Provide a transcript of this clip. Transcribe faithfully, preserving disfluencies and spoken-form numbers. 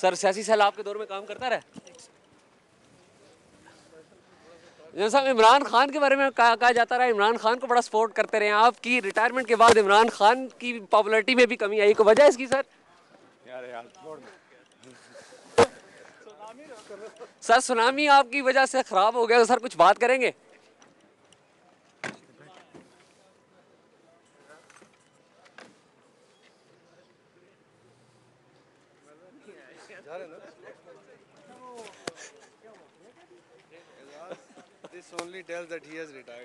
Sir सियासी सैलाब के दौर में काम करता रहा। जनरल साहब, इमरान खान के बारे में कहा जाता रहा, इमरान खान को बड़ा सपोर्ट करते रहे, आपकी रिटायरमेंट के बाद इमरान खान की पॉपुलरिटी में भी कमी आई, को वजह इसकी सर? यार यार सर सुनामी आपकी वजह से खराब हो गया, तो सर कुछ बात करेंगे? This only tells that he has retired.